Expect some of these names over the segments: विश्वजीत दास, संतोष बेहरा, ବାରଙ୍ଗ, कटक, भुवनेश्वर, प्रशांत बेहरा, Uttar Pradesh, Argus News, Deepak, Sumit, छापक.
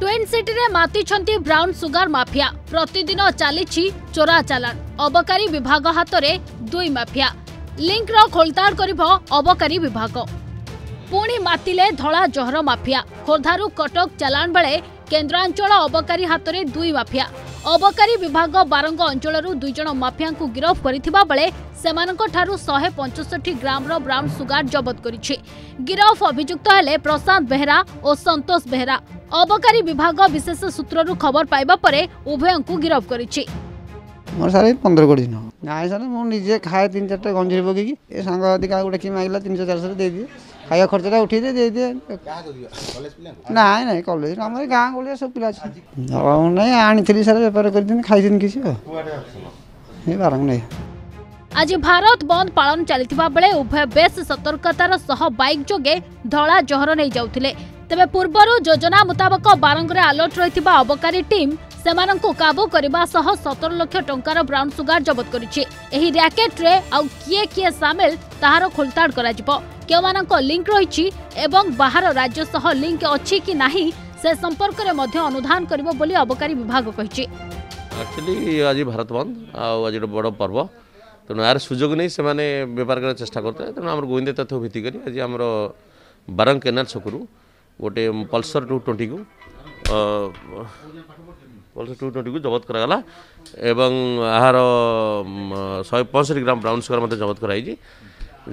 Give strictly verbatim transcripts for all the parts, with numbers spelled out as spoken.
Twin city रे माती brown sugar mafia प्रतिदिन चली चोरा चालाण अबकारी विभाग हाथ में दुई माफिया लिंक खोलताड़ करिवो अबकारी विभाग पुणी मातिले धला जोहर माफिया खोर्धारू कटक चालाण बेले केन्द्रांचल अबकारी हाथ में दुई माफिया अबकारी विभाग बारंग अंचल दुई जण माफिया को गिरफ करिथिबा बेले सेमानक ठारू एक सौ पैंसठ ग्राम ब्राउन सुगर जबत करिछि। गिरफ अभियुक्त हेले प्रशांत बेहरा और संतोष बेहरा। अबकारी विभाग विशेष सूत्ररु खबर पाइबा परे उभयं को गिरफ करिछि। मोर सारे पंद्रह कोड़ी न नाय सर मो निजे खाए तीन चारटा गंजीर बगे की ए संग अधिका गोटे की मांगला तीन सौ चार सौ दे दिए खाया खर्चा उठे दे दे दे का करियो कॉलेज पिला नाय नाय कॉलेज हमर गांव गोलिया सब पिला छी न नाय आनी थली सर व्यापार कर दिन खाइ दिन किसी हे बारंग नाय। आज भारत बंद पालन चलिथिबा बेले उभय बेस सतर्कतार सह बाइक जोगे धला जोहर नै जाउथिले। तेबे पूर्वरु योजना मुताबक बारंगरे अलर्ट रहिथिबा अबकारी टीम सेमानंकु काबू करिबा सह सतर लाख टंकार ब्राउन सुगर जब्त करिछि। एही रैकेट रे आउ किए किए शामिल ताहार खोलताड़ करा जिवो केमानंक लिंक रहिछि एवं बाहर राज्य सह लिंक अछि कि नाही से संपर्क रे मध्ये अनुधान करिवो बोली अबकारी विभाग कहिछि। एक्चुअली आज भारत बंद आउ आज बड़ पर्व तेणु यार सुजोग नहीं से बेपार करने चेष्टा करते तेणु आम गोविंद तथ्य भित्तिक आज आम बारंग केनाल छकु गोटे पल्सर टू ट्वेंटी को पल्सर टू ट्वेंटी को जबत कराला एवं आहार शहे पैंसठ ग्राम ब्राउन सुगर मत जबत कराई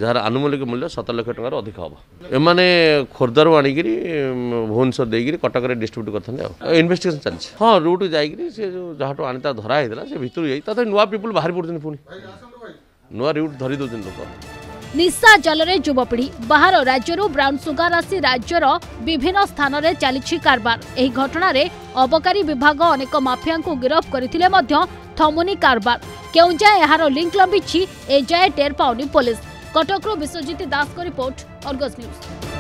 जार आनुमानिक मूल्य सतर लाख टकर अधिक हे एमाने खोर्धारू आणिक भुवनेश्वर देकर कटक डिस्ट्रीब्यूट करते इन्वेस्टिगेशन चलती हाँ रूट जाकि से जो जहाँ आनी धरा होता से भितर जाता नुआ पीपुल बाहरी पड़ते पुणी नुआ रूट धरी दौर लोक निशा जलरे जुवपीढ़ी बाहर राज्यरू ब्राउन सुगर आसी राज्यर विभिन्न स्थान में चली कारबार। एही घटना रे अबकारी विभाग अनेक माफिया को गिरफ करथिले मध्य थमुनी कारबार क्यों जाए यार लिंक लंबी ए जाए टेर पाउनी पुलिस। कटकरू विश्वजीत दास को रिपोर्ट, अर्गस न्यूज।